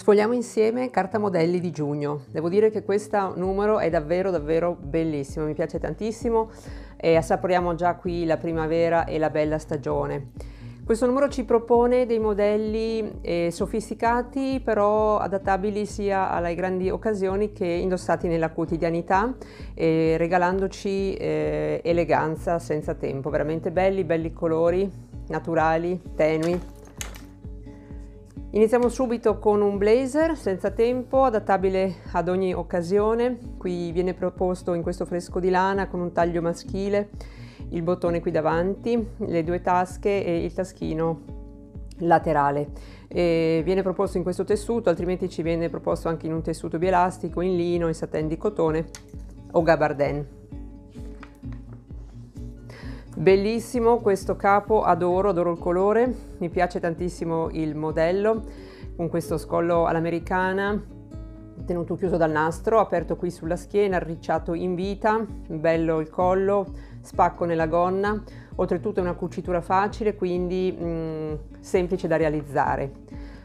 Sfogliamo insieme Cartamodelli di giugno. Devo dire che questo numero è davvero bellissimo, mi piace tantissimo e assaporiamo già qui la primavera e la bella stagione. Questo numero ci propone dei modelli sofisticati, però adattabili sia alle grandi occasioni che indossati nella quotidianità, regalandoci eleganza senza tempo. Veramente belli colori, naturali, tenui. Iniziamo subito con un blazer senza tempo, adattabile ad ogni occasione. Qui viene proposto in questo fresco di lana con un taglio maschile, il bottone qui davanti, le due tasche e il taschino laterale. Viene proposto in questo tessuto, altrimenti ci viene proposto anche in un tessuto bielastico, in lino, in satin di cotone o gabardine. Bellissimo questo capo, adoro il colore, mi piace tantissimo il modello con questo scollo all'americana tenuto chiuso dal nastro, aperto qui sulla schiena, arricciato in vita, bello il collo, spacco nella gonna, oltretutto è una cucitura facile, quindi semplice da realizzare.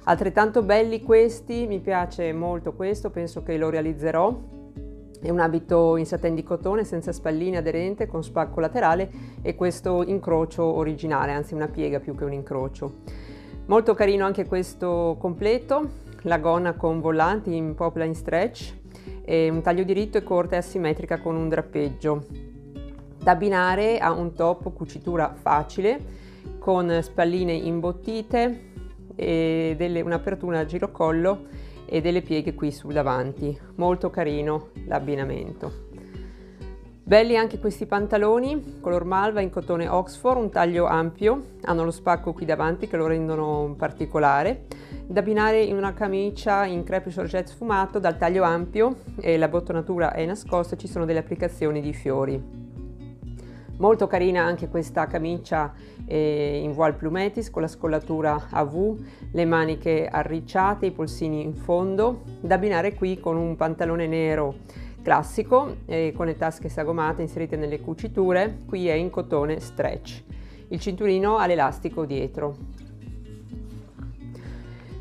Altrettanto belli questi, mi piace molto questo, penso che lo realizzerò. È un abito in satin di cotone senza spalline, aderente, con spacco laterale e questo incrocio originale, anzi una piega più che un incrocio. Molto carino anche questo completo, la gonna con volanti in popline stretch, e un taglio diritto e corta e asimmetrica con un drappeggio. Da abbinare a un top cucitura facile con spalline imbottite e un'apertura a girocollo e delle pieghe qui sul davanti. Molto carino l'abbinamento. Belli anche questi pantaloni color malva in cotone Oxford, un taglio ampio, hanno lo spacco qui davanti che lo rendono particolare, da abbinare in una camicia in crepe sorgente sfumato dal taglio ampio e la bottonatura è nascosta, ci sono delle applicazioni di fiori. Molto carina anche questa camicia in voile plumetis con la scollatura a V, le maniche arricciate, i polsini in fondo, da abbinare qui con un pantalone nero classico con le tasche sagomate inserite nelle cuciture, qui è in cotone stretch, il cinturino ha l'elastico dietro.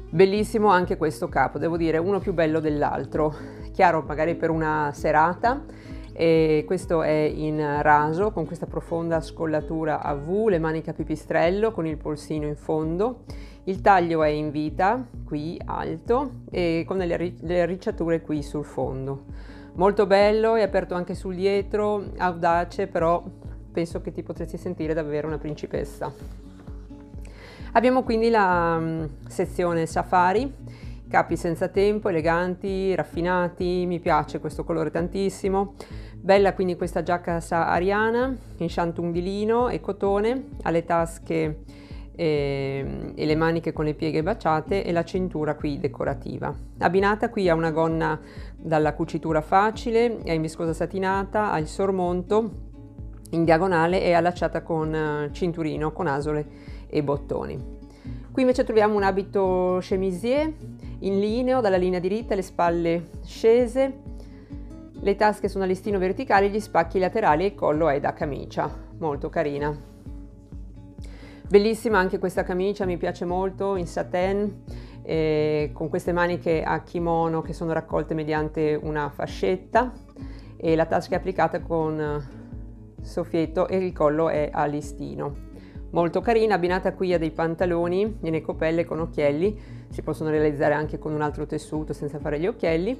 Bellissimo anche questo capo, devo dire uno più bello dell'altro, chiaro magari per una serata. E questo è in raso con questa profonda scollatura a V, le maniche a pipistrello con il polsino in fondo, il taglio è in vita qui alto e con delle arricciature qui sul fondo. Molto bello, è aperto anche sul dietro, audace, però penso che ti potresti sentire davvero una principessa. Abbiamo quindi la sezione safari, capi senza tempo, eleganti, raffinati, mi piace questo colore tantissimo. Bella quindi questa giacca sahariana in shantung di lino e cotone, ha le tasche e le maniche con le pieghe baciate e la cintura qui decorativa. Abbinata qui a una gonna dalla cucitura facile, è in viscosa satinata, ha il sormonto in diagonale e allacciata con cinturino, con asole e bottoni. Qui invece troviamo un abito chemisier in lineo, dalla linea diritta, le spalle scese, le tasche sono a listino verticale, gli spacchi laterali e il collo è da camicia, molto carina. Bellissima anche questa camicia, mi piace molto, in satin, con queste maniche a kimono che sono raccolte mediante una fascetta e la tasca è applicata con soffietto e il collo è a listino. Molto carina, abbinata qui a dei pantaloni in ecopelle con occhielli, si possono realizzare anche con un altro tessuto senza fare gli occhielli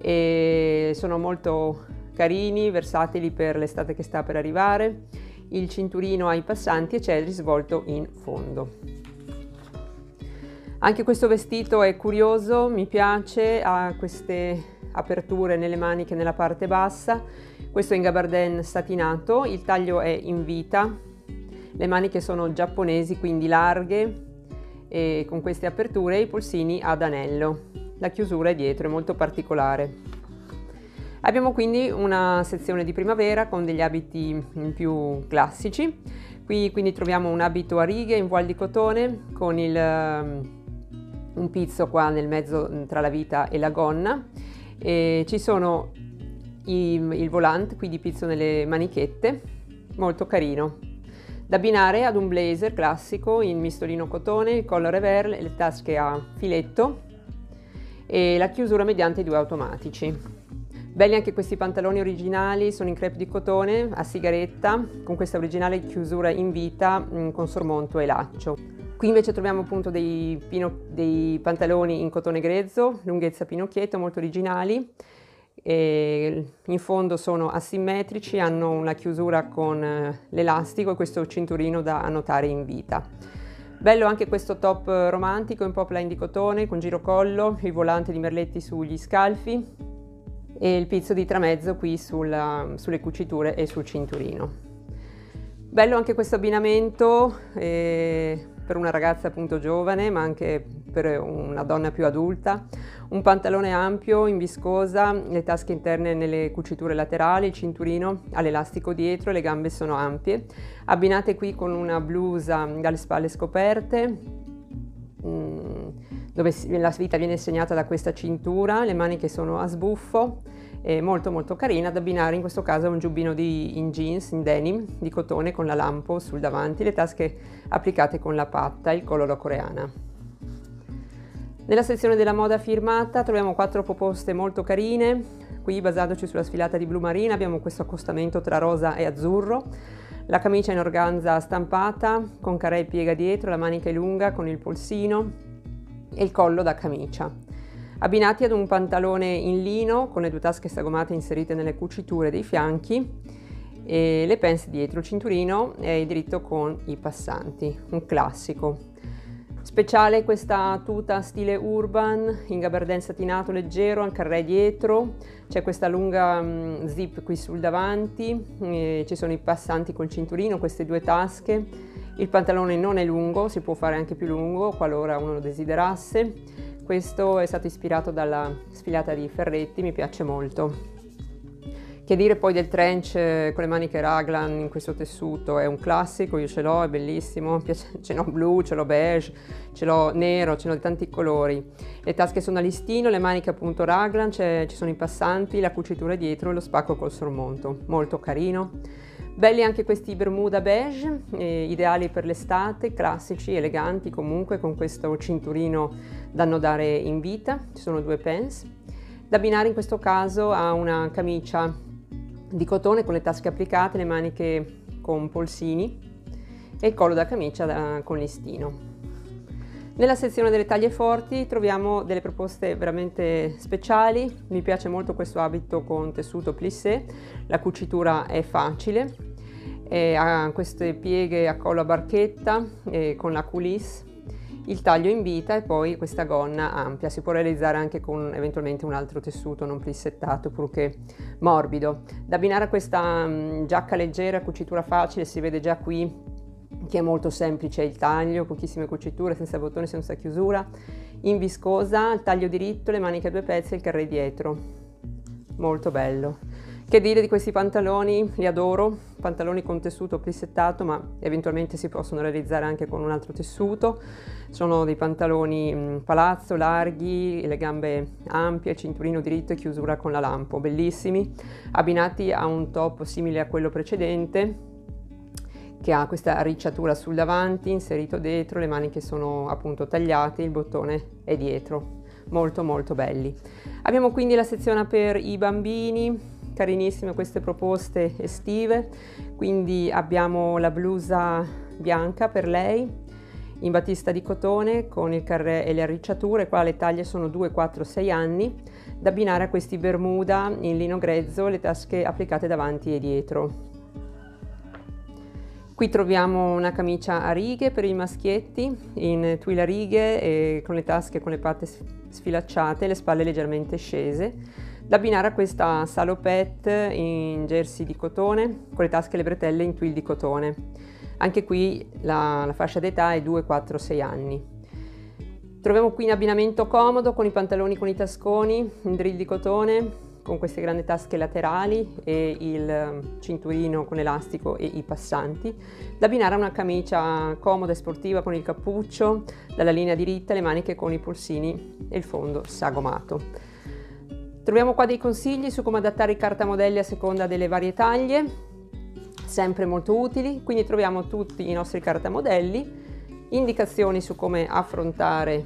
e sono molto carini, versatili per l'estate che sta per arrivare, il cinturino ai passanti e c'è il risvolto in fondo. Anche questo vestito è curioso, mi piace, ha queste aperture nelle maniche nella parte bassa, questo è in gabardine satinato, il taglio è in vita. Le maniche sono giapponesi, quindi larghe e con queste aperture e i polsini ad anello. La chiusura è dietro, è molto particolare. Abbiamo quindi una sezione di primavera con degli abiti più classici. Qui quindi troviamo un abito a righe in voile di cotone con un pizzo qua nel mezzo tra la vita e la gonna. E ci sono il volante, quindi pizzo nelle manichette, molto carino. Da abbinare ad un blazer classico in mistolino cotone, il collo revers, le tasche a filetto e la chiusura mediante due automatici. Belli anche questi pantaloni originali, sono in crepe di cotone a sigaretta con questa originale chiusura in vita con sormonto e laccio. Qui invece troviamo appunto dei pantaloni in cotone grezzo, lunghezza pinocchietto, molto originali. E in fondo sono asimmetrici, hanno una chiusura con l'elastico e questo cinturino da annotare in vita. Bello anche questo top romantico in popline di cotone con girocollo, il volante di merletti sugli scalfi e il pizzo di tramezzo qui sulle cuciture e sul cinturino. Bello anche questo abbinamento per una ragazza appunto giovane, ma anche per una donna più adulta. Un pantalone ampio, in viscosa, le tasche interne nelle cuciture laterali, il cinturino all'elastico dietro, le gambe sono ampie. Abbinate qui con una blusa dalle spalle scoperte, dove la vita viene segnata da questa cintura, le maniche sono a sbuffo, è molto molto carina, ad abbinare in questo caso a un giubbino in jeans, in denim, di cotone con la lampo sul davanti, le tasche applicate con la patta, il collo alla coreana. Nella sezione della moda firmata troviamo quattro proposte molto carine, qui basandoci sulla sfilata di blu marina abbiamo questo accostamento tra rosa e azzurro, la camicia in organza stampata con carré e piega dietro, la manica è lunga con il polsino, e il collo da camicia, abbinati ad un pantalone in lino con le due tasche sagomate inserite nelle cuciture dei fianchi e le pence dietro, il cinturino e il diritto con i passanti, un classico. Speciale questa tuta stile urban in gabardine satinato leggero al carré dietro, c'è questa lunga zip qui sul davanti, ci sono i passanti col cinturino, queste due tasche. Il pantalone non è lungo, si può fare anche più lungo qualora uno lo desiderasse. Questo è stato ispirato dalla sfilata di Ferretti, mi piace molto. Che dire poi del trench con le maniche raglan in questo tessuto, è un classico, io ce l'ho, è bellissimo, ce l'ho blu, ce l'ho beige, ce l'ho nero, ce l'ho di tanti colori. Le tasche sono a listino, le maniche appunto raglan, ci sono i passanti, la cucitura dietro e lo spacco col sormonto, molto carino. Belli anche questi bermuda beige, ideali per l'estate, classici, eleganti comunque, con questo cinturino da annodare in vita, ci sono due pence. Da abbinare in questo caso a una camicia di cotone con le tasche applicate, le maniche con polsini e il collo da camicia con listino. Nella sezione delle taglie forti troviamo delle proposte veramente speciali, mi piace molto questo abito con tessuto plissé, la cucitura è facile, ha queste pieghe a collo a barchetta con la coulisse, il taglio in vita e poi questa gonna ampia, si può realizzare anche con eventualmente un altro tessuto non plissettato purché morbido. Da abbinare a questa giacca leggera, cucitura facile, si vede già qui che è molto semplice il taglio, pochissime cuciture, senza bottoni, senza chiusura, in viscosa, il taglio diritto, le maniche a due pezzi e il carré dietro, molto bello. Che dire di questi pantaloni, li adoro, pantaloni con tessuto plissettato ma eventualmente si possono realizzare anche con un altro tessuto, sono dei pantaloni palazzo, larghi, le gambe ampie, cinturino diritto e chiusura con la lampo, bellissimi, abbinati a un top simile a quello precedente, che ha questa arricciatura sul davanti, inserito dentro, le maniche sono appunto tagliate, il bottone è dietro, molto molto belli. Abbiamo quindi la sezione per i bambini, carinissime queste proposte estive, quindi abbiamo la blusa bianca per lei, in batista di cotone con il carré e le arricciature, qua le taglie sono 2, 4, 6 anni, da abbinare a questi bermuda in lino grezzo, le tasche applicate davanti e dietro. Qui troviamo una camicia a righe per i maschietti, in tuile a righe, e con le tasche con le patte sfilacciate, le spalle leggermente scese. Da abbinare a questa salopette in jersey di cotone, con le tasche e le bretelle in tuile di cotone. Anche qui la fascia d'età è 2, 4, 6 anni. Troviamo qui in abbinamento comodo con i pantaloni con i tasconi, in drill di cotone, con queste grandi tasche laterali e il cinturino con elastico e i passanti, da abbinare a una camicia comoda e sportiva con il cappuccio, dalla linea diritta, le maniche con i polsini e il fondo sagomato. Troviamo qua dei consigli su come adattare i cartamodelli a seconda delle varie taglie, sempre molto utili, quindi troviamo tutti i nostri cartamodelli, indicazioni su come affrontare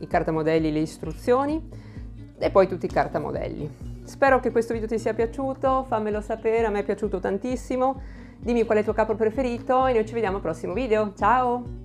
i cartamodelli, le istruzioni, e poi tutti i cartamodelli. Spero che questo video ti sia piaciuto, fammelo sapere, a me è piaciuto tantissimo. Dimmi qual è il tuo capo preferito e noi ci vediamo al prossimo video. Ciao!